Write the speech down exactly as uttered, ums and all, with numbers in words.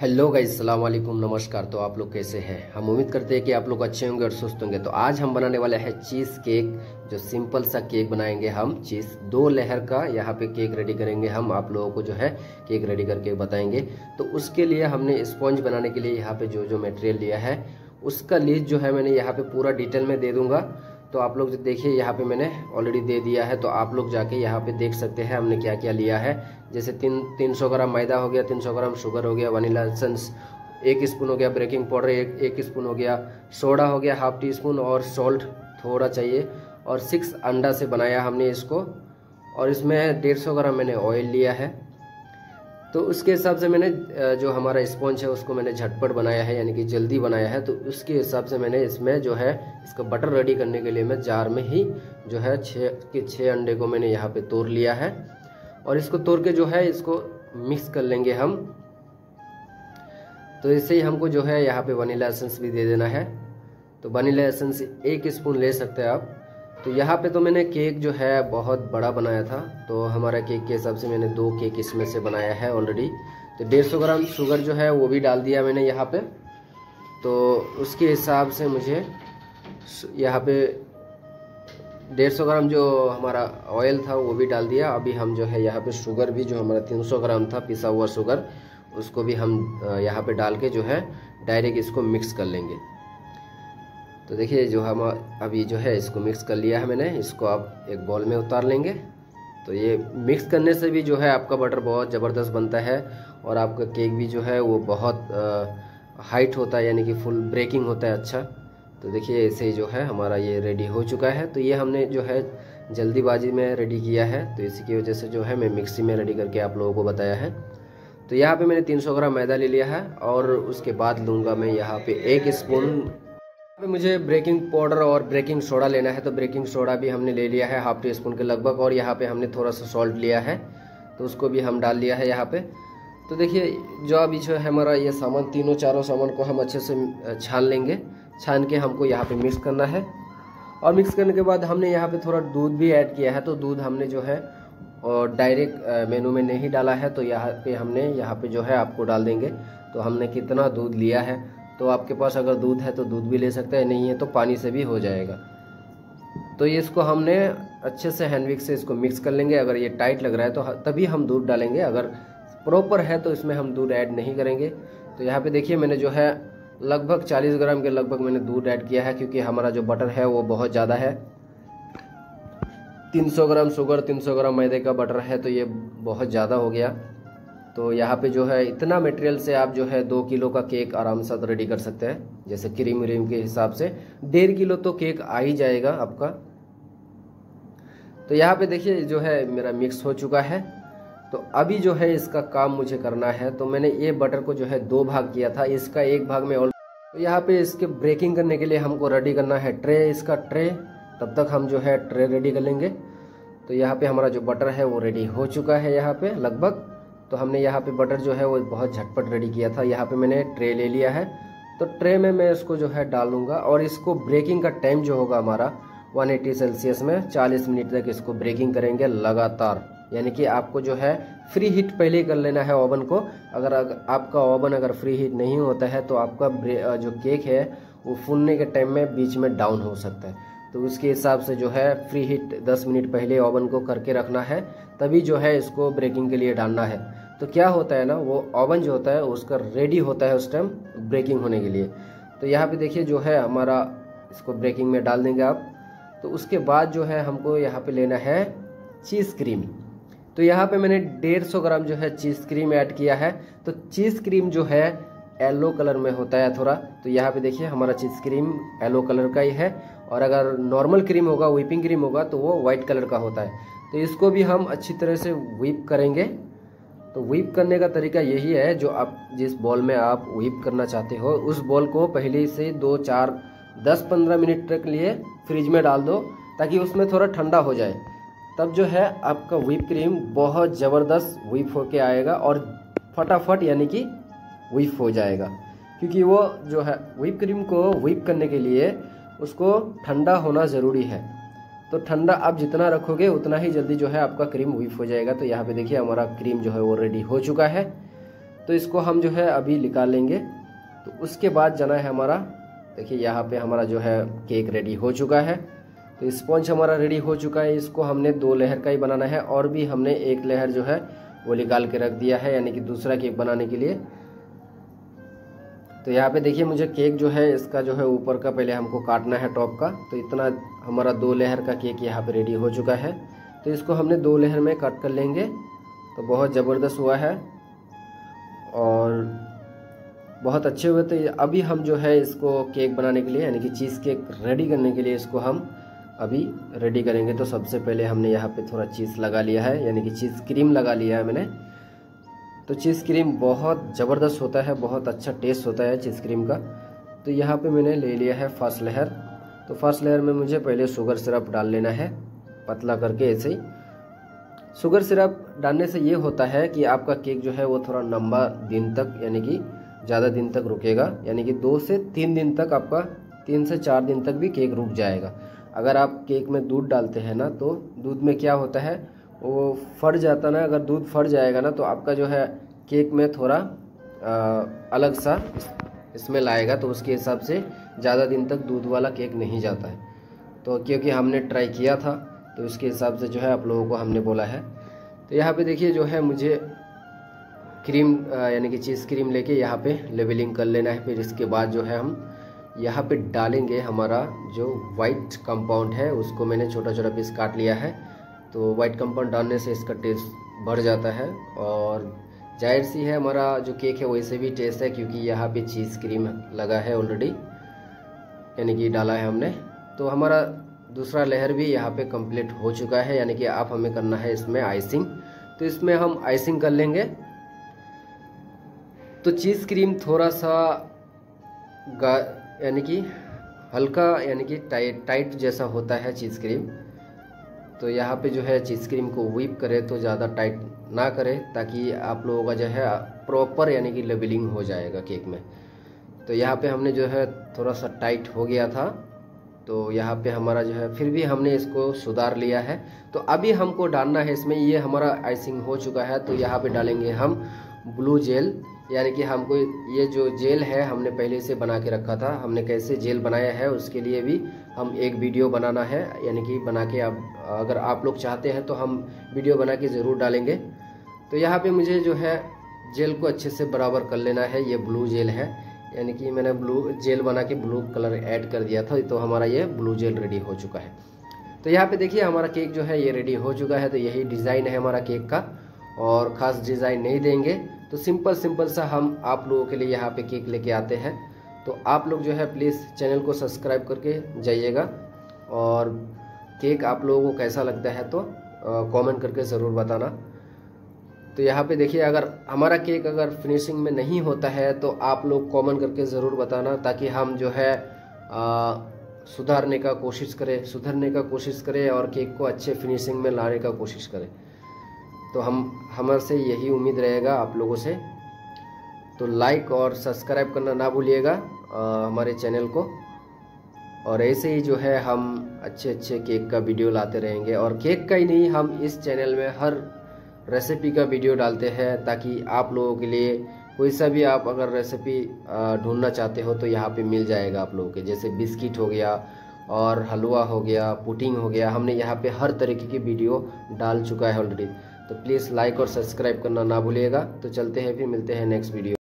Hello guys, अस्सलाम वालेकुम, नमस्कार। तो आप लोग कैसे हैं? हम उम्मीद करते हैं कि आप लोग अच्छे होंगे और स्वस्थ होंगे। तो आज हम बनाने वाले हैं चीज़ केक। जो सिंपल सा केक बनाएंगे हम, चीज़ दो लहर का यहाँ पे केक रेडी करेंगे हम। आप लोगों को जो है केक रेडी करके बताएंगे। तो उसके लिए हमने स्पॉन्ज बनाने के लिए यहाँ पर जो जो मटेरियल लिया है उसका लिस्ट जो है मैंने यहाँ पर पूरा डिटेल में दे दूँगा। तो आप लोग देखिए, यहाँ पे मैंने ऑलरेडी दे दिया है। तो आप लोग जाके यहाँ पे देख सकते हैं हमने क्या क्या लिया है। जैसे तीन तीन सौ ग्राम मैदा हो गया, तीन सौ ग्राम शुगर हो गया, वनीला एसेंस एक स्पून हो गया, बेकिंग पाउडर एक एक स्पून हो गया, सोडा हो गया हाफ टी स्पून, और सॉल्ट थोड़ा चाहिए, और सिक्स अंडा से बनाया हमने इसको। और इसमें डेढ़ सौ ग्राम मैंने ऑयल लिया है। तो उसके हिसाब से मैंने जो हमारा स्पॉन्ज है उसको मैंने झटपट बनाया है, यानी कि जल्दी बनाया है। तो उसके हिसाब से मैंने इसमें जो है इसका बटर रेडी करने के लिए मैं जार में ही जो है छः के छः अंडे को मैंने यहाँ पे तोड़ लिया है। और इसको तोड़ के जो है इसको मिक्स कर लेंगे हम। तो इससे ही हमको जो है यहाँ पे वनीला एसेंस भी दे देना है। तो वनीला एसेंस एक स्पून ले सकते हैं आप। तो यहाँ पे तो मैंने केक जो है बहुत बड़ा बनाया था, तो हमारा केक के हिसाब से मैंने दो केक इसमें से बनाया है ऑलरेडी। तो डेढ़ सौ ग्राम शुगर जो है वो भी डाल दिया मैंने यहाँ पे। तो उसके हिसाब से मुझे यहाँ पे डेढ़ सौ ग्राम जो हमारा ऑयल था वो भी डाल दिया। अभी हम जो है यहाँ पे शुगर भी, जो हमारा तीन सौ ग्राम था पिसा हुआ शुगर, उसको भी हम यहाँ पर डाल के जो है डायरेक्ट इसको मिक्स कर लेंगे। तो देखिए, जो हम अभी जो है इसको मिक्स कर लिया है मैंने, इसको आप एक बॉल में उतार लेंगे। तो ये मिक्स करने से भी जो है आपका बटर बहुत ज़बरदस्त बनता है और आपका केक भी जो है वो बहुत हाइट होता है, यानी कि फुल ब्रेकिंग होता है। अच्छा, तो देखिए ऐसे ही जो है हमारा ये रेडी हो चुका है। तो ये हमने जो है जल्दीबाजी में रेडी किया है, तो इसी की वजह से जो है मैं मिक्सी में रेडी करके आप लोगों को बताया है। तो यहाँ पर मैंने तीन सौ ग्राम मैदा ले लिया है, और उसके बाद लूँगा मैं यहाँ पर एक स्पून। मुझे बेकिंग पाउडर और बेकिंग सोडा लेना है, तो बेकिंग सोडा भी हमने ले लिया है हाफ टी स्पून के लगभग। और यहाँ पे हमने थोड़ा सा सॉल्ट लिया है, तो उसको भी हम डाल लिया है यहाँ पे। तो देखिए, जो अभी जो है हमारा ये सामान, तीनों चारों सामान को हम अच्छे से छान लेंगे। छान के हमको यहाँ पे मिक्स करना है। और मिक्स करने के बाद हमने यहाँ पर थोड़ा दूध भी ऐड किया है। तो दूध हमने जो है और डायरेक्ट मेनू में नहीं डाला है, तो यहाँ पर हमने यहाँ पर जो है आपको डाल देंगे। तो हमने कितना दूध लिया है, तो आपके पास अगर दूध है तो दूध भी ले सकते हैं, नहीं है तो पानी से भी हो जाएगा। तो ये इसको हमने अच्छे से हैंडविक से इसको मिक्स कर लेंगे। अगर ये टाइट लग रहा है तो तभी हम दूध डालेंगे, अगर प्रॉपर है तो इसमें हम दूध ऐड नहीं करेंगे। तो यहाँ पे देखिए, मैंने जो है लगभग चालीस ग्राम के लगभग मैंने दूध ऐड किया है, क्योंकि हमारा जो बटर है वो बहुत ज़्यादा है। तीन सौ ग्राम शुगर, तीन सौ ग्राम मैदे का बटर है, तो ये बहुत ज़्यादा हो गया। तो यहाँ पे जो है इतना मटेरियल से आप जो है दो किलो का केक आराम से रेडी कर सकते हैं। जैसे क्रीम व्रीम के हिसाब से डेढ़ किलो तो केक आ ही जाएगा आपका। तो यहाँ पे देखिए, जो है मेरा मिक्स हो चुका है। तो अभी जो है इसका काम मुझे करना है। तो मैंने ये बटर को जो है दो भाग किया था, इसका एक भाग में ऑल। तो यहाँ पे इसके ब्रेकिंग करने के लिए हमको रेडी करना है ट्रे, इसका ट्रे। तब तक हम जो है ट्रे रेडी कर लेंगे। तो यहाँ पे हमारा जो बटर है वो रेडी हो चुका है यहाँ पे लगभग। तो हमने यहाँ पे बटर जो है वो बहुत झटपट रेडी किया था। यहाँ पे मैंने ट्रे ले लिया है, तो ट्रे में मैं इसको जो है डालूंगा। और इसको ब्रेकिंग का टाइम जो होगा हमारा एक सौ अस्सी सेल्सियस में चालीस मिनट तक इसको ब्रेकिंग करेंगे लगातार, यानी कि आपको जो है फ्री हीट पहले ही कर लेना है ओवन को। अगर आपका ओवन अगर फ्री हीट नहीं होता है तो आपका जो केक है वो फूलने के टाइम में बीच में डाउन हो सकता है। तो उसके हिसाब से जो है फ्री हीट दस मिनट पहले ओवन को करके रखना है, तभी जो है इसको ब्रेकिंग के लिए डालना है। तो क्या होता है ना, वो ओवन जो होता है उसका रेडी होता है उस टाइम ब्रेकिंग होने के लिए। तो यहाँ पे देखिए, जो है हमारा इसको ब्रेकिंग में डाल देंगे आप। तो उसके बाद जो है हमको यहाँ पे लेना है चीज़ क्रीम। तो यहाँ पे मैंने डेढ़ सौ ग्राम जो है चीज़ क्रीम ऐड किया है। तो चीज़ क्रीम जो है येलो कलर में होता है थोड़ा। तो यहाँ पे देखिए, हमारा चीज़ क्रीम येलो कलर का ही है, और अगर नॉर्मल क्रीम होगा, व्हिपिंग क्रीम होगा, तो वो वाइट कलर का होता है। तो इसको भी हम अच्छी तरह से व्हिप करेंगे। तो व्हिप करने का तरीका यही है, जो आप जिस बॉल में आप व्हिप करना चाहते हो उस बॉल को पहले से दो चार दस पंद्रह मिनट तक लिए फ्रिज में डाल दो, ताकि उसमें थोड़ा ठंडा हो जाए। तब जो है आपका व्हिप क्रीम बहुत ज़बरदस्त व्हिप होके आएगा और फटाफट यानी कि व्हिप हो जाएगा। क्योंकि वो जो है व्हिप क्रीम को व्हिप करने के लिए उसको ठंडा होना ज़रूरी है। तो ठंडा आप जितना रखोगे उतना ही जल्दी जो है आपका क्रीम व्हिप हो जाएगा। तो यहाँ पे देखिए, हमारा क्रीम जो है वो रेडी हो चुका है। तो इसको हम जो है अभी निकाल लेंगे। तो उसके बाद जाना है हमारा, देखिए यहाँ पे हमारा जो है केक रेडी हो चुका है। तो स्पॉन्ज हमारा रेडी हो चुका है। इसको हमने दो लेयर का ही बनाना है और भी हमने एक लेयर जो है वो निकाल के रख दिया है, यानी कि दूसरा केक बनाने के लिए। तो यहाँ पे देखिए मुझे केक जो है इसका जो है ऊपर का पहले हमको काटना है टॉप का। तो इतना हमारा दो लेयर का केक यहाँ पे रेडी हो चुका है। तो इसको हमने दो लेयर में कट कर लेंगे। तो बहुत ज़बरदस्त हुआ है और बहुत अच्छे हुए। तो अभी हम जो है इसको केक बनाने के लिए यानी कि चीज़ केक रेडी करने के लिए इसको हम अभी रेडी करेंगे। तो सबसे पहले हमने यहाँ पे थोड़ा चीज़ लगा लिया है, यानी कि चीज़ क्रीम लगा लिया है मैंने। तो चीज़ क्रीम बहुत ज़बरदस्त होता है, बहुत अच्छा टेस्ट होता है चीज़ क्रीम का। तो यहाँ पे मैंने ले लिया है फर्स्ट लेयर। तो फर्स्ट लेयर में मुझे पहले शुगर सिरप डाल लेना है पतला करके, ऐसे ही। शुगर सिरप डालने से ये होता है कि आपका केक जो है वो थोड़ा लंबा दिन तक यानी कि ज़्यादा दिन तक रुकेगा, यानी कि दो से तीन दिन तक, आपका तीन से चार दिन तक भी केक रुक जाएगा। अगर आप केक में दूध डालते हैं ना, तो दूध में क्या होता है वो फट जाता ना, अगर दूध फट जाएगा ना तो आपका जो है केक में थोड़ा आ, अलग सा स्मेल आएगा। तो उसके हिसाब से ज़्यादा दिन तक दूध वाला केक नहीं जाता है। तो क्योंकि हमने ट्राई किया था तो उसके हिसाब से जो है आप लोगों को हमने बोला है। तो यहाँ पे देखिए जो है मुझे क्रीम यानी कि चीज़ क्रीम लेके यहाँ पे लेवलिंग कर लेना है। फिर इसके बाद जो है हम यहाँ पे डालेंगे हमारा जो वाइट कंपाउंड है, उसको मैंने छोटा छोटा पीस काट लिया है। तो वाइट कंपाउंड डालने से इसका टेस्ट बढ़ जाता है और जाहिर सी है हमारा जो केक है वैसे भी टेस्ट है, क्योंकि यहाँ पे चीज़ क्रीम लगा है ऑलरेडी, यानी कि डाला है हमने। तो हमारा दूसरा लेयर भी यहाँ पे कंप्लीट हो चुका है, यानी कि अब हमें करना है इसमें आइसिंग। तो इसमें हम आइसिंग कर लेंगे। तो चीज़ क्रीम थोड़ा सा यानी कि हल्का यानी कि टाइट टाइट जैसा होता है चीज़ क्रीम। तो यहाँ पे जो है चीज़ क्रीम को व्हीप करें तो ज़्यादा टाइट ना करें, ताकि आप लोगों का जो है प्रॉपर यानी कि लेबलिंग हो जाएगा केक में। तो यहाँ पे हमने जो है थोड़ा सा टाइट हो गया था, तो यहाँ पे हमारा जो है फिर भी हमने इसको सुधार लिया है। तो अभी हमको डालना है इसमें, ये हमारा आइसिंग हो चुका है। तो यहाँ पे डालेंगे हम ब्लू जेल, यानी कि हमको ये जो जेल है हमने पहले से बना के रखा था। हमने कैसे जेल बनाया है उसके लिए भी हम एक वीडियो बनाना है, यानी कि बना के आप अगर आप लोग चाहते हैं तो हम वीडियो बना के ज़रूर डालेंगे। तो यहाँ पे मुझे जो है जेल को अच्छे से बराबर कर लेना है। ये ब्लू जेल है, यानी कि मैंने ब्लू जेल बना के ब्लू कलर ऐड कर दिया था। तो हमारा ये ब्लू जेल रेडी हो चुका है। तो यहाँ पे देखिए हमारा केक जो है ये रेडी हो चुका है। तो यही डिज़ाइन है हमारा केक का, और ख़ास डिज़ाइन नहीं देंगे। तो सिंपल सिंपल सा हम आप लोगों के लिए यहाँ पे केक लेके आते हैं। तो आप लोग जो है प्लीज़ चैनल को सब्सक्राइब करके जाइएगा, और केक आप लोगों को कैसा लगता है तो कमेंट करके ज़रूर बताना। तो यहाँ पे देखिए अगर हमारा केक अगर फिनिशिंग में नहीं होता है तो आप लोग कमेंट करके ज़रूर बताना, ताकि हम जो है आ, सुधारने का कोशिश करें सुधरने का कोशिश करें और केक को अच्छे फिनिशिंग में लाने का कोशिश करें। तो हम हमारे से यही उम्मीद रहेगा आप लोगों से। तो लाइक और सब्सक्राइब करना ना भूलिएगा हमारे चैनल को, और ऐसे ही जो है हम अच्छे अच्छे केक का वीडियो लाते रहेंगे। और केक का ही नहीं, हम इस चैनल में हर रेसिपी का वीडियो डालते हैं, ताकि आप लोगों के लिए कोई सा भी आप अगर रेसिपी ढूंढना चाहते हो तो यहाँ पे मिल जाएगा आप लोगों के। जैसे बिस्किट हो गया और हलवा हो गया, पुडिंग हो गया, हमने यहाँ पे हर तरीके की वीडियो डाल चुका है ऑलरेडी। तो प्लीज़ लाइक और सब्सक्राइब करना ना भूलिएगा। तो चलते हैं, फिर मिलते हैं नेक्स्ट वीडियो।